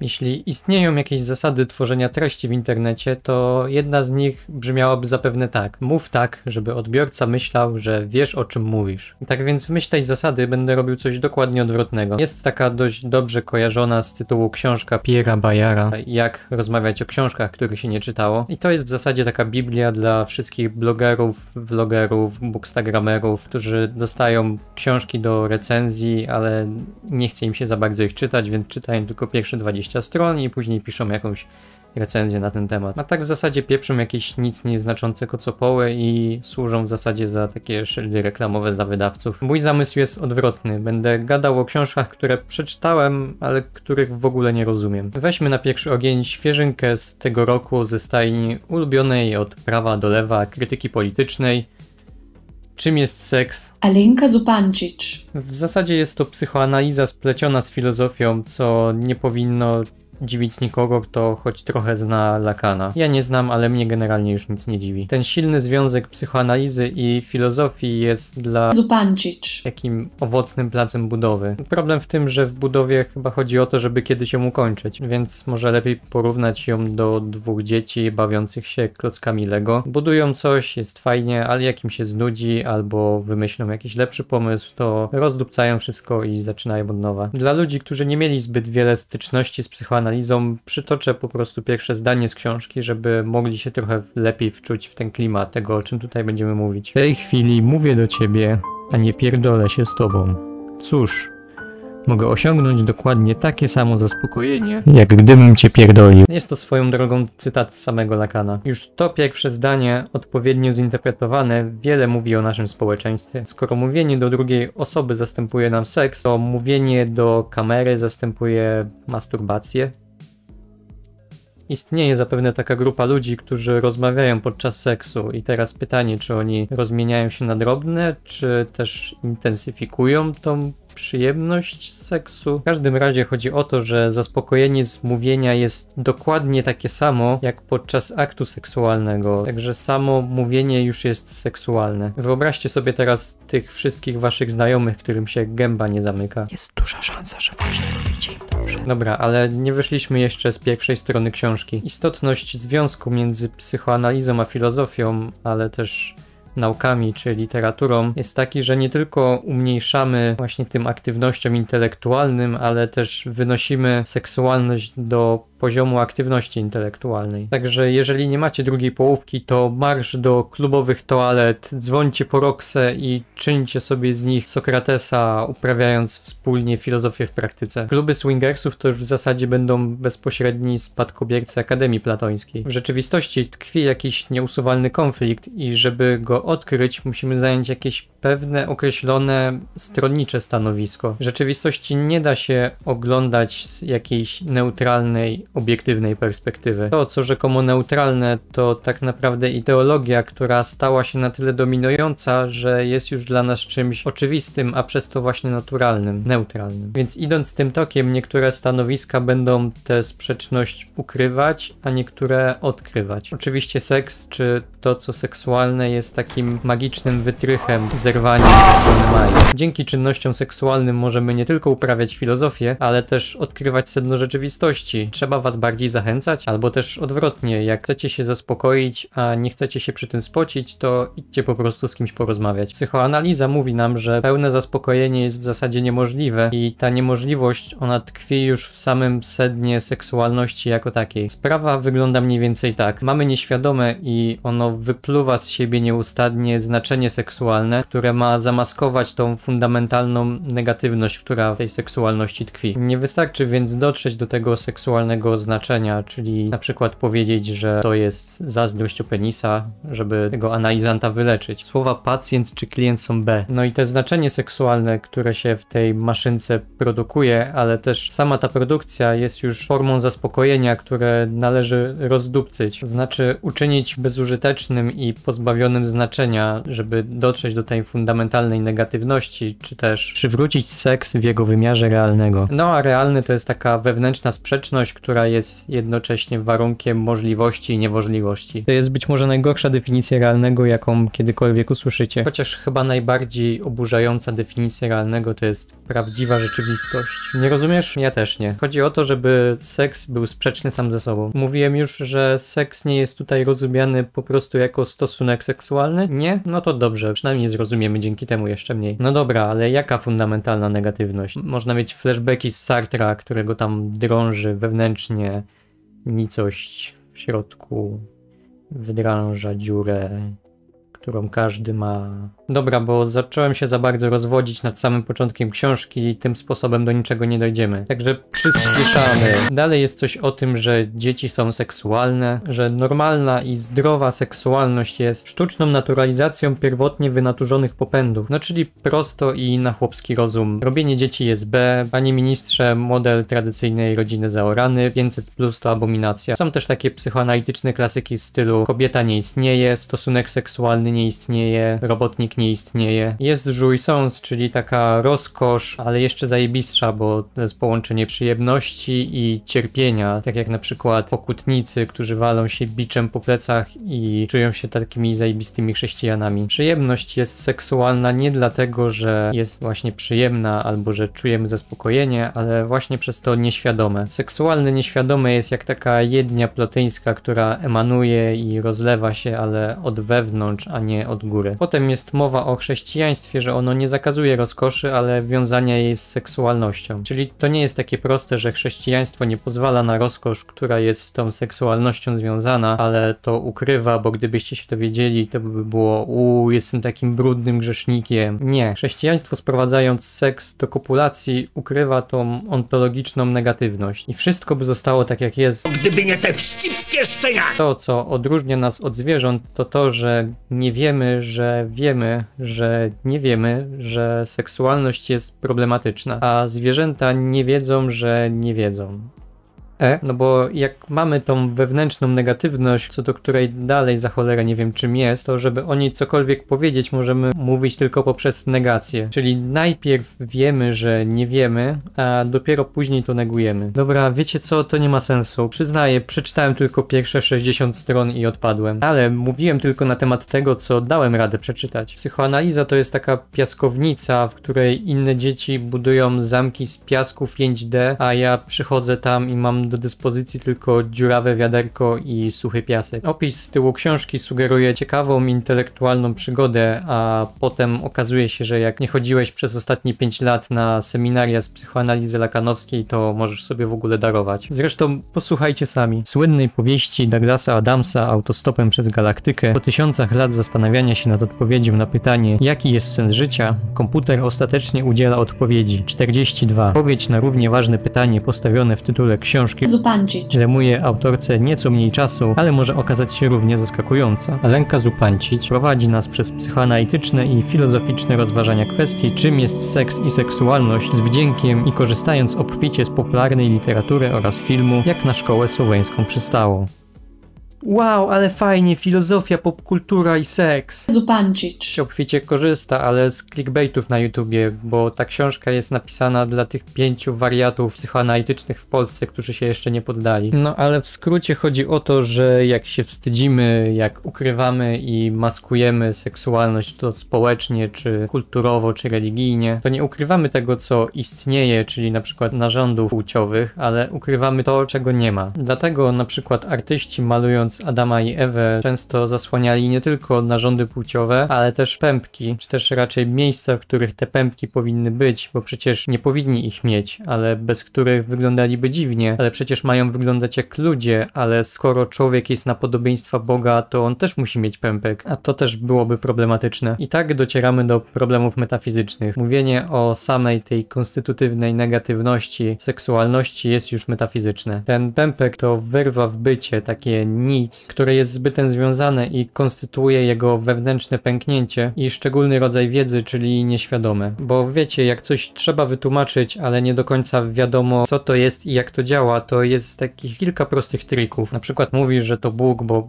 Jeśli istnieją jakieś zasady tworzenia treści w internecie, to jedna z nich brzmiałaby zapewne tak. Mów tak, żeby odbiorca myślał, że wiesz, o czym mówisz. Tak więc w myśl tej zasady będę robił coś dokładnie odwrotnego. Jest taka dość dobrze kojarzona z tytułu książka Pierre'a Bayarda, Jak rozmawiać o książkach, których się nie czytało. I to jest w zasadzie taka biblia dla wszystkich blogerów, vlogerów, bookstagramerów, którzy dostają książki do recenzji, ale nie chce im się za bardzo ich czytać, więc czytają tylko pierwsze 20 stron i później piszą jakąś recenzję na ten temat. A tak w zasadzie pieprzą jakieś nic nieznaczące kocopoły i służą w zasadzie za takie szyldy reklamowe dla wydawców. Mój zamysł jest odwrotny. Będę gadał o książkach, które przeczytałem, ale których w ogóle nie rozumiem. Weźmy na pierwszy ogień świeżynkę z tego roku ze stajni ulubionej od prawa do lewa krytyki politycznej. Czym jest seks? Alenka Zupančič. W zasadzie jest to psychoanaliza spleciona z filozofią, co nie powinno dziwić nikogo, kto choć trochę zna Lacana. Ja nie znam, ale mnie generalnie już nic nie dziwi. Ten silny związek psychoanalizy i filozofii jest dla Zupančič takim owocnym placem budowy. Problem w tym, że w budowie chyba chodzi o to, żeby kiedyś ją ukończyć, więc może lepiej porównać ją do dwóch dzieci bawiących się klockami Lego. Budują coś, jest fajnie, ale jak im się znudzi albo wymyślą jakiś lepszy pomysł, to rozdupcają wszystko i zaczynają od nowa. Dla ludzi, którzy nie mieli zbyt wiele styczności z psychoanalizą, przytoczę po prostu pierwsze zdanie z książki, żeby mogli się trochę lepiej wczuć w ten klimat tego, o czym tutaj będziemy mówić. W tej chwili mówię do ciebie, a nie pierdolę się z tobą. Cóż, mogę osiągnąć dokładnie takie samo zaspokojenie, jak gdybym cię pierdolił. Jest to swoją drogą cytat z samego Lacana. Już to pierwsze zdanie, odpowiednio zinterpretowane, wiele mówi o naszym społeczeństwie. Skoro mówienie do drugiej osoby zastępuje nam seks, to mówienie do kamery zastępuje masturbację. Istnieje zapewne taka grupa ludzi, którzy rozmawiają podczas seksu i teraz pytanie, czy oni rozmieniają się na drobne, czy też intensyfikują tą przyjemność seksu. W każdym razie chodzi o to, że zaspokojenie z mówienia jest dokładnie takie samo jak podczas aktu seksualnego, także samo mówienie już jest seksualne. Wyobraźcie sobie teraz tych wszystkich waszych znajomych, którym się gęba nie zamyka. Jest duża szansa, że właśnie robicie im dobrze. Dobra, ale nie wyszliśmy jeszcze z pierwszej strony książki. Istotność związku między psychoanalizą a filozofią, ale też naukami czy literaturą jest taki, że nie tylko umniejszamy właśnie tym aktywnościom intelektualnym, ale też wynosimy seksualność do poziomu aktywności intelektualnej. Także jeżeli nie macie drugiej połówki, to marsz do klubowych toalet, dzwońcie po roksę i czyńcie sobie z nich Sokratesa, uprawiając wspólnie filozofię w praktyce. Kluby swingersów to już w zasadzie będą bezpośredni spadkobiercy Akademii Platońskiej. W rzeczywistości tkwi jakiś nieusuwalny konflikt i żeby go odkryć, musimy zająć jakieś pewne określone stronnicze stanowisko. W rzeczywistości nie da się oglądać z jakiejś neutralnej, obiektywnej perspektywy. To, co rzekomo neutralne, to tak naprawdę ideologia, która stała się na tyle dominująca, że jest już dla nas czymś oczywistym, a przez to właśnie naturalnym, neutralnym. Więc idąc tym tokiem, niektóre stanowiska będą tę sprzeczność ukrywać, a niektóre odkrywać. Oczywiście seks, czy to, co seksualne, jest takim magicznym wytrychem, zerwaniem ze słonem Mai. Dzięki czynnościom seksualnym możemy nie tylko uprawiać filozofię, ale też odkrywać sedno rzeczywistości. Trzeba was bardziej zachęcać, albo też odwrotnie, jak chcecie się zaspokoić, a nie chcecie się przy tym spocić, to idźcie po prostu z kimś porozmawiać. Psychoanaliza mówi nam, że pełne zaspokojenie jest w zasadzie niemożliwe i ta niemożliwość, ona tkwi już w samym sednie seksualności jako takiej. Sprawa wygląda mniej więcej tak. Mamy nieświadome i ono wypluwa z siebie nieustannie znaczenie seksualne, które ma zamaskować tą fundamentalną negatywność, która w tej seksualności tkwi. Nie wystarczy więc dotrzeć do tego seksualnego znaczenia, czyli na przykład powiedzieć, że to jest zazdrość o penisa, żeby tego analizanta wyleczyć. Słowa pacjent czy klient są B. No i te znaczenie seksualne, które się w tej maszynce produkuje, ale też sama ta produkcja jest już formą zaspokojenia, które należy rozdupcyć. Znaczy uczynić bezużytecznym i pozbawionym znaczenia, żeby dotrzeć do tej fundamentalnej negatywności, czy też przywrócić seks w jego wymiarze realnego. No a realny to jest taka wewnętrzna sprzeczność, która jest jednocześnie warunkiem możliwości i niemożliwości. To jest być może najgorsza definicja realnego, jaką kiedykolwiek usłyszycie. Chociaż chyba najbardziej oburzająca definicja realnego to jest prawdziwa rzeczywistość. Nie rozumiesz? Ja też nie. Chodzi o to, żeby seks był sprzeczny sam ze sobą. Mówiłem już, że seks nie jest tutaj rozumiany po prostu jako stosunek seksualny? Nie? No to dobrze, przynajmniej zrozumiemy dzięki temu jeszcze mniej. No dobra, ale jaka fundamentalna negatywność? Można mieć flashbacki z Sartra, którego tam drąży wewnętrznie nicość w środku, wydrąża dziurę, którą każdy ma. Dobra, bo zacząłem się za bardzo rozwodzić nad samym początkiem książki i tym sposobem do niczego nie dojdziemy. Także przyspieszamy. Dalej jest coś o tym, że dzieci są seksualne, że normalna i zdrowa seksualność jest sztuczną naturalizacją pierwotnie wynaturzonych popędów. No czyli prosto i na chłopski rozum. Robienie dzieci jest B. Panie ministrze, model tradycyjnej rodziny zaorany, 500+ to abominacja. Są też takie psychoanalityczne klasyki w stylu kobieta nie istnieje, stosunek seksualny nie istnieje, robotnik nie istnieje. Jest jouissance, czyli taka rozkosz, ale jeszcze zajebistsza, bo to jest połączenie przyjemności i cierpienia, tak jak na przykład pokutnicy, którzy walą się biczem po plecach i czują się takimi zajebistymi chrześcijanami. Przyjemność jest seksualna nie dlatego, że jest właśnie przyjemna albo że czujemy zaspokojenie, ale właśnie przez to nieświadome. Seksualne nieświadome jest jak taka jednia plotyńska, która emanuje i rozlewa się, ale od wewnątrz, a nie od góry. Potem jest mowa o chrześcijaństwie, że ono nie zakazuje rozkoszy, ale wiązania jej z seksualnością. Czyli to nie jest takie proste, że chrześcijaństwo nie pozwala na rozkosz, która jest z tą seksualnością związana, ale to ukrywa, bo gdybyście się dowiedzieli, to by było jestem takim brudnym grzesznikiem. Nie. Chrześcijaństwo, sprowadzając seks do kopulacji, ukrywa tą ontologiczną negatywność. I wszystko by zostało tak, jak jest. Gdyby nie te wścibskie szczeniaki! To, co odróżnia nas od zwierząt, to to, że nie wiemy, że wiemy, że nie wiemy, że seksualność jest problematyczna, a zwierzęta nie wiedzą, że nie wiedzą. No bo jak mamy tą wewnętrzną negatywność, co do której dalej za cholerę nie wiem czym jest, to żeby o niej cokolwiek powiedzieć, możemy mówić tylko poprzez negację. Czyli najpierw wiemy, że nie wiemy, a dopiero później to negujemy. Dobra, wiecie co? To nie ma sensu. Przyznaję, przeczytałem tylko pierwsze 60 stron i odpadłem. Ale mówiłem tylko na temat tego, co dałem radę przeczytać. Psychoanaliza to jest taka piaskownica, w której inne dzieci budują zamki z piasku 5D, a ja przychodzę tam i mam do dyspozycji tylko dziurawe wiaderko i suchy piasek. Opis z tyłu książki sugeruje ciekawą, intelektualną przygodę, a potem okazuje się, że jak nie chodziłeś przez ostatnie 5 lat na seminaria z psychoanalizy lacanowskiej, to możesz sobie w ogóle darować. Zresztą posłuchajcie sami. W słynnej powieści Douglasa Adamsa Autostopem przez Galaktykę po tysiącach lat zastanawiania się nad odpowiedzią na pytanie, jaki jest sens życia, komputer ostatecznie udziela odpowiedzi. 42. Odpowiedź na równie ważne pytanie postawione w tytule książki Zupančič zajmuje autorce nieco mniej czasu, ale może okazać się równie zaskakująca. Alenka Zupančič prowadzi nas przez psychoanalityczne i filozoficzne rozważania kwestii, czym jest seks i seksualność, z wdziękiem i korzystając obficie z popularnej literatury oraz filmu, jak na szkołę słoweńską przystało. Wow, ale fajnie, filozofia, popkultura i seks. Zupančič obficie korzysta, ale z clickbaitów na YouTubie, bo ta książka jest napisana dla tych 5 wariatów psychoanalitycznych w Polsce, którzy się jeszcze nie poddali. No ale w skrócie chodzi o to, że jak się wstydzimy, jak ukrywamy i maskujemy seksualność to społecznie, czy kulturowo, czy religijnie, to nie ukrywamy tego, co istnieje, czyli na przykład narządów płciowych, ale ukrywamy to, czego nie ma. Dlatego na przykład artyści malując Adama i Ewę często zasłaniali nie tylko narządy płciowe, ale też pępki, czy też raczej miejsca, w których te pępki powinny być, bo przecież nie powinni ich mieć, ale bez których wyglądaliby dziwnie, ale przecież mają wyglądać jak ludzie, ale skoro człowiek jest na podobieństwa Boga, to on też musi mieć pępek, a to też byłoby problematyczne. I tak docieramy do problemów metafizycznych. Mówienie o samej tej konstytutywnej negatywności seksualności jest już metafizyczne. Ten pępek to wyrwa w bycie, takie nic nic, które jest zbytem związane i konstytuuje jego wewnętrzne pęknięcie i szczególny rodzaj wiedzy, czyli nieświadome. Bo wiecie, jak coś trzeba wytłumaczyć, ale nie do końca wiadomo, co to jest i jak to działa, to jest takich kilka prostych trików. Na przykład mówisz, że to Bóg, bo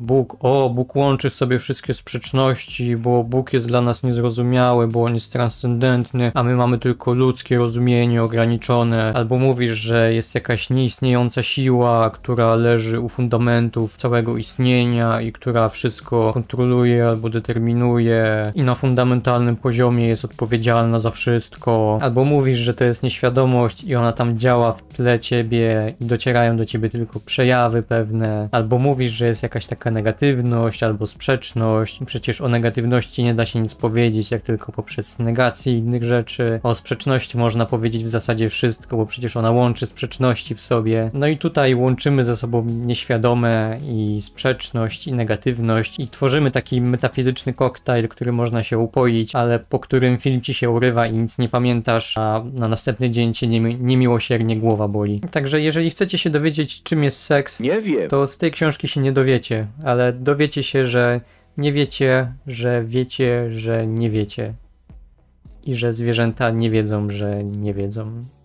Bóg łączy w sobie wszystkie sprzeczności, bo Bóg jest dla nas niezrozumiały, bo on jest transcendentny, a my mamy tylko ludzkie rozumienie ograniczone. Albo mówisz, że jest jakaś nieistniejąca siła, która leży u fundamentów całego istnienia i która wszystko kontroluje albo determinuje i na fundamentalnym poziomie jest odpowiedzialna za wszystko. Albo mówisz, że to jest nieświadomość i ona tam działa w tle ciebie i docierają do ciebie tylko przejawy pewne. Albo mówisz, że jest jakaś taka negatywność albo sprzeczność i przecież o negatywności nie da się nic powiedzieć, jak tylko poprzez negację innych rzeczy. O sprzeczności można powiedzieć w zasadzie wszystko, bo przecież ona łączy sprzeczności w sobie. No i tutaj łączymy ze sobą nieświadome i sprzeczność i negatywność i tworzymy taki metafizyczny koktajl, który można się upoić, ale po którym film ci się urywa i nic nie pamiętasz, a na następny dzień cię niemiłosiernie głowa boli. Także jeżeli chcecie się dowiedzieć, czym jest seks, nie wiem, to z tej książki się nie dowiecie, ale dowiecie się, że nie wiecie, że wiecie, że nie wiecie. I że zwierzęta nie wiedzą, że nie wiedzą.